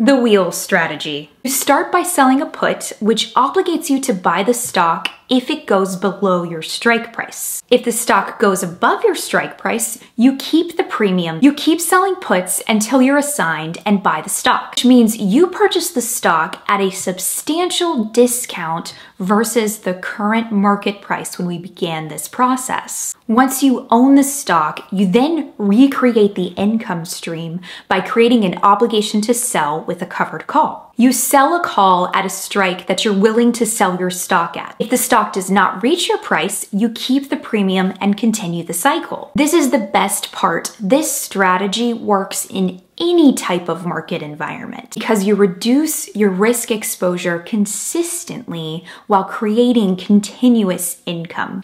The wheel strategy. You start by selling a put, which obligates you to buy the stock if it goes below your strike price. If the stock goes above your strike price, you keep the premium. You keep selling puts until you're assigned and buy the stock, which means you purchase the stock at a substantial discount versus the current market price when we began this process. Once you own the stock, you then recreate the income stream by creating an obligation to sell with a covered call. You sell a call at a strike that you're willing to sell your stock at. If the stock does not reach your price, you keep the premium and continue the cycle. This is the best part. This strategy works in any type of market environment because you reduce your risk exposure consistently while creating continuous income.